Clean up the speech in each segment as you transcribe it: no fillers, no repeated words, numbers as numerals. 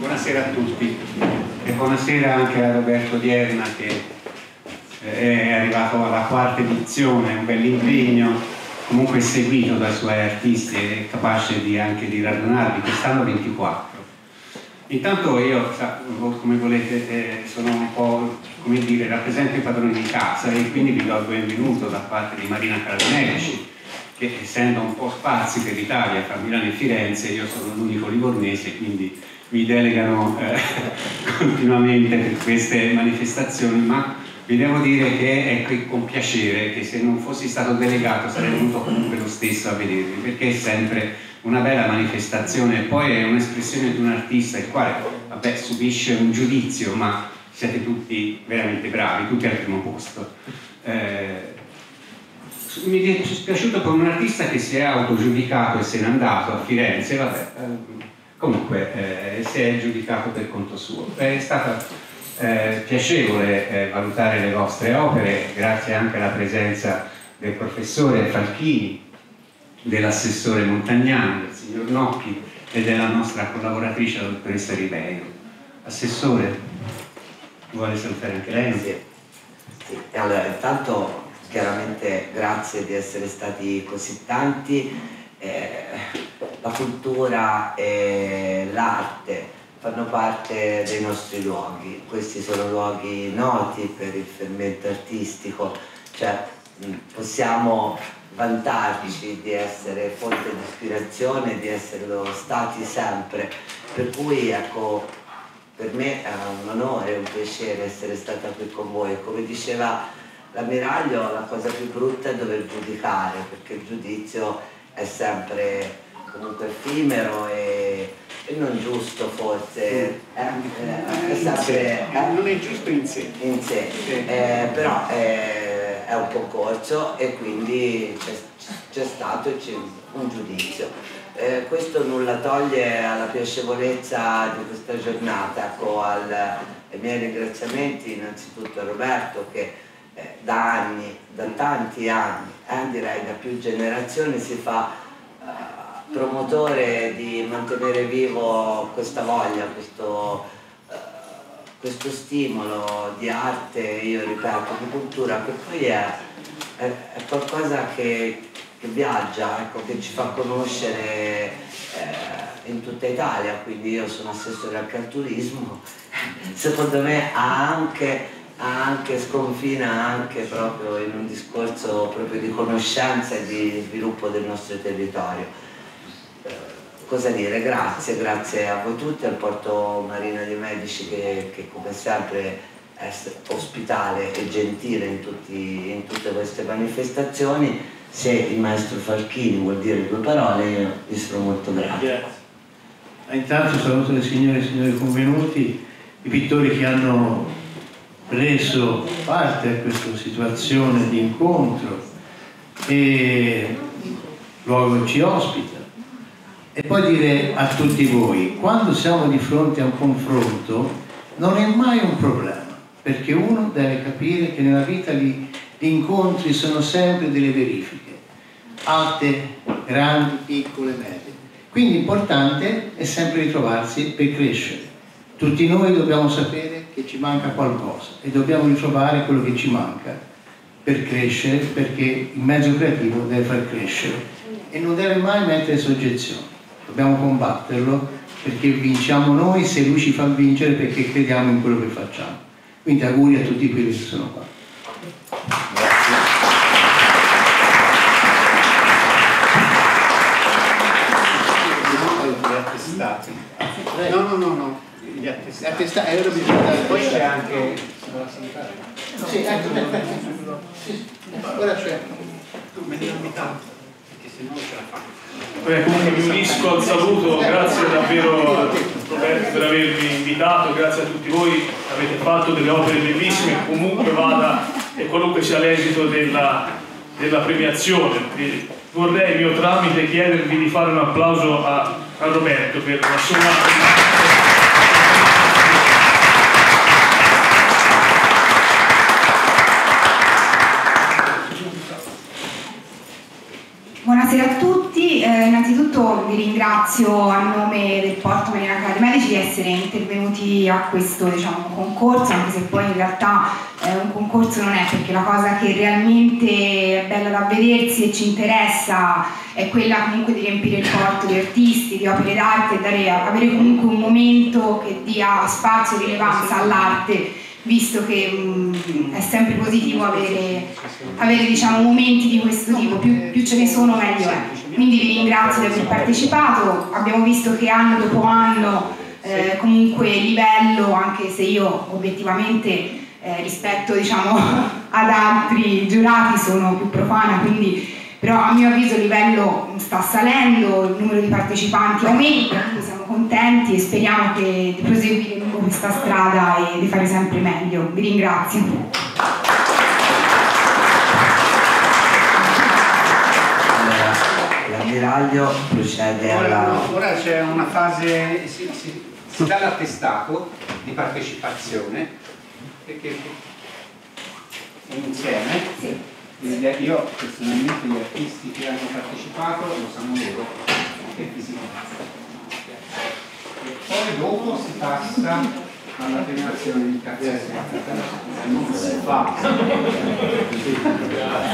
Buonasera a tutti e buonasera anche a Roberto Odierna, che è arrivato alla quarta edizione, un bell'impegno, comunque seguito dai suoi artisti e capace anche di radunarli, quest'anno 24. Intanto io, come volete, sono un po', come dire, rappresento i padroni di casa e quindi vi do il benvenuto da parte di Marina Cala de' Medici, che essendo un po' spazi per l'Italia tra Milano e Firenze, io sono l'unico livornese, quindi mi delegano continuamente per queste manifestazioni, ma vi devo dire che è con piacere che, se non fossi stato delegato, sarei venuto comunque lo stesso a vedervi, perché è sempre una bella manifestazione e poi è un'espressione di un artista il quale, vabbè, subisce un giudizio, ma siete tutti veramente bravi, tutti al primo posto. Mi è dispiaciuto per un artista che si è autogiudicato e se n'è andato a Firenze, vabbè, comunque si è giudicato per conto suo. È stato piacevole valutare le vostre opere, grazie anche alla presenza del professore Falchini, dell'assessore Montagnani, del signor Nocchi e della nostra collaboratrice, la dottoressa Ribeiro. Assessore, vuole salutare anche lei? Sì. Allora, intanto chiaramente grazie di essere stati così tanti. La cultura e l'arte fanno parte dei nostri luoghi, questi sono luoghi noti per il fermento artistico, cioè possiamo vantarci di essere fonte di ispirazione, di esserlo stati sempre, per cui ecco, per me è un onore, un piacere essere stata qui con voi. Come diceva l'ammiraglio, la cosa più brutta è dover giudicare, perché il giudizio è sempre comunque effimero e non giusto, forse è sempre, non è giusto in sé. Però è un concorso e quindi c'è stato un giudizio. Questo nulla toglie alla piacevolezza di questa giornata. Ecco, ai miei ringraziamenti innanzitutto a Roberto, che da tanti anni, direi da più generazioni, si fa promotore di mantenere vivo questa voglia, questo stimolo di arte, io ripeto, di cultura, che poi è qualcosa che viaggia, ecco, che ci fa conoscere in tutta Italia. Quindi io sono assessore anche al turismo, secondo me sconfina anche proprio in un discorso proprio di conoscenza e di sviluppo del nostro territorio. Cosa dire, grazie a voi tutti, al Porto Marina dei Medici che come sempre è ospitale e gentile in tutte queste manifestazioni. Se il maestro Falchini vuol dire due parole, io vi sono molto grato. Intanto saluto le signore e signori convenuti, i pittori che hanno preso parte a questa situazione di incontro e luogo ci ospita, e poi dire a tutti voi: quando siamo di fronte a un confronto non è mai un problema, perché uno deve capire che nella vita gli incontri sono sempre delle verifiche, alte, grandi, piccole, medie, quindi l'importante è sempre ritrovarsi per crescere. Tutti noi dobbiamo sapere che ci manca qualcosa e dobbiamo ritrovare quello che ci manca per crescere, perché il mezzo creativo deve far crescere e non deve mai mettere soggezione. Dobbiamo combatterlo, perché vinciamo noi se lui ci fa vincere, perché crediamo in quello che facciamo. Quindi auguri a tutti quelli che sono qua. Grazie. No. La testa è ora bisogna. Poi c'è anche. Sì, ecco. Ora c'è. Tu me ne hai tanto, perché se no ce la fa. Beh, comunque mi unisco al saluto, grazie davvero a Roberto per avermi invitato, grazie a tutti voi, avete fatto delle opere bellissime, comunque vada e qualunque sia l'esito della premiazione. Vorrei mio tramite chiedervi di fare un applauso a Roberto per la sua. Buonasera a tutti, innanzitutto vi ringrazio a nome del Porto Marina Cala de' Medici di essere intervenuti a questo, diciamo, concorso, anche se poi in realtà un concorso non è, perché la cosa che realmente è bella da vedersi e ci interessa è quella comunque di riempire il corpo di artisti, di opere d'arte e avere comunque un momento che dia spazio e rilevanza all'arte, visto che è sempre positivo avere diciamo, momenti di questo tipo, più ce ne sono meglio è. Quindi vi ringrazio di aver partecipato, abbiamo visto che anno dopo anno comunque livello, anche se io obiettivamente rispetto diciamo, ad altri giurati sono più profana, quindi, però a mio avviso il livello sta salendo, il numero di partecipanti aumenta, quindi siamo contenti e speriamo che di proseguire questa strada e di fare sempre meglio. Vi ringrazio. L'ammiraglio procede alla... Ora c'è una fase, si dà l'attestato di partecipazione, perché insieme, sì. Io personalmente gli artisti che hanno partecipato lo sanno loro, che fisicamente. Poi dopo si passa alla premiazione di non si fa.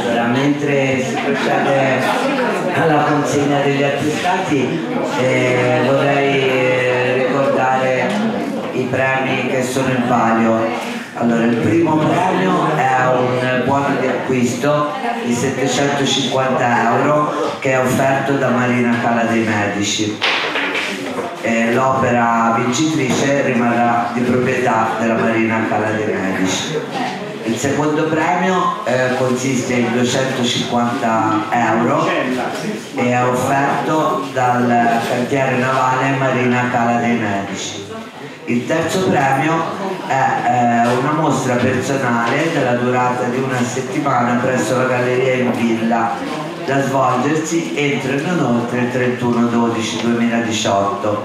Allora, mentre si procede alla consegna degli attestati, vorrei ricordare i premi che sono in palio. Allora, il primo premio è un buono di acquisto di 750 euro che è offerto da Marina Cala dei Medici. L'opera vincitrice rimarrà di proprietà della Marina Cala dei Medici. Il secondo premio consiste in 250 euro e è offerto dal cantiere navale Marina Cala dei Medici. Il terzo premio è una mostra personale della durata di una settimana presso la Galleria in Villa, da svolgersi entro e non oltre il 31/12/2018.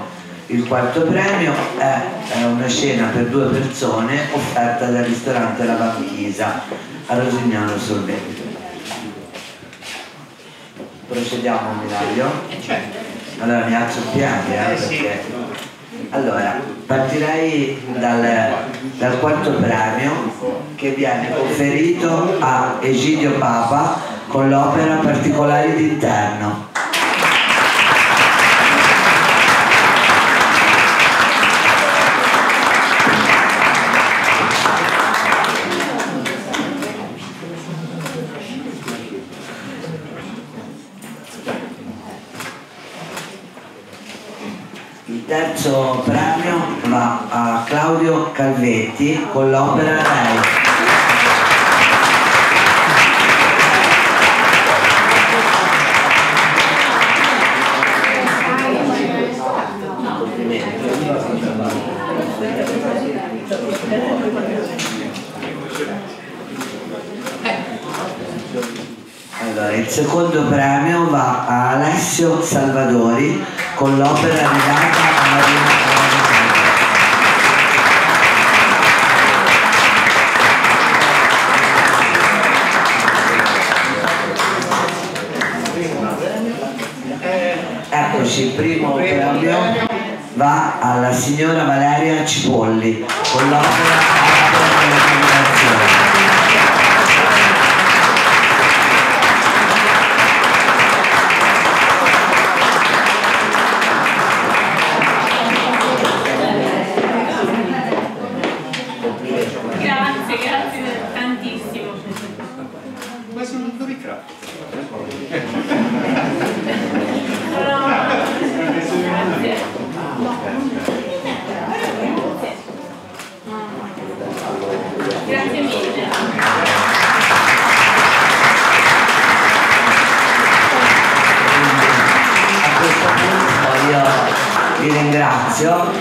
Il quarto premio è una cena per 2 persone offerta dal ristorante La Bambisa a Rosignano, Solvelli. Procediamo a Miraglio. Allora mi alzo un piano, perché... Allora, partirei dal quarto premio che viene conferito a Egidio Papa con l'opera Particolari d'interno. Il terzo premio va a Claudio Calvetti con l'opera Lei. Allora, il secondo premio va a Alessio Salvadori con l'opera legata a Marina Cala. Eccoci, il primo premio va alla signora Valeria Cipolli con l'opera della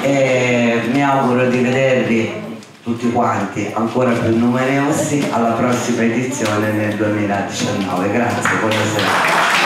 e mi auguro di vedervi tutti quanti ancora più numerosi alla prossima edizione nel 2019. Grazie, buonasera.